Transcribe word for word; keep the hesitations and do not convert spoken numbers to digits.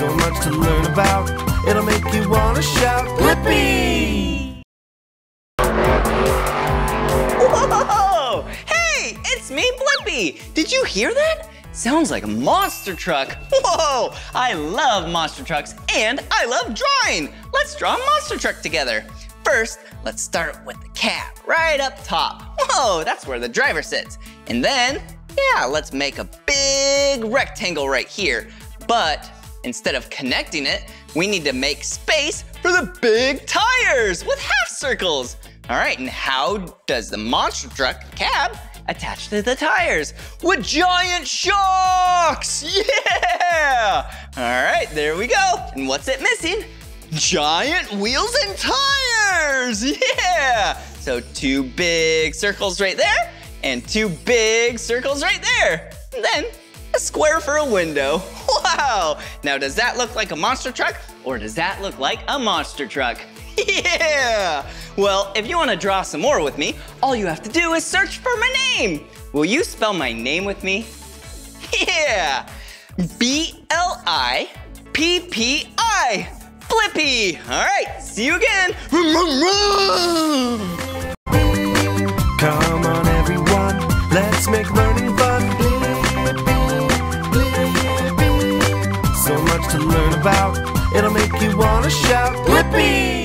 so much to learn about. It'll make you want to shout, Blippi! Whoa! Hey, it's me, Blippi! Did you hear that? Sounds like a monster truck. Whoa! I love monster trucks and I love drawing. Let's draw a monster truck together. First, let's start with the cab right up top. Whoa, that's where the driver sits. And then, yeah, let's make a big rectangle right here. But instead of connecting it, we need to make space for the big tires with half circles. All right, and how does the monster truck cab attach to the tires? With giant shocks! Yeah! All right, there we go. And what's it missing? Giant wheels and tires! Yeah! So two big circles right there and two big circles right there. And then a square for a window. Wow! Now does that look like a monster truck or does that look like a monster truck? Yeah! Well, if you want to draw some more with me, all you have to do is search for my name. Will you spell my name with me? Yeah! B L I P P I. Blippi! All right, see you again. Come on, everyone, let's make learning fun. Blippi, Blippi, so much to learn about. It'll make you want to shout, Blippi!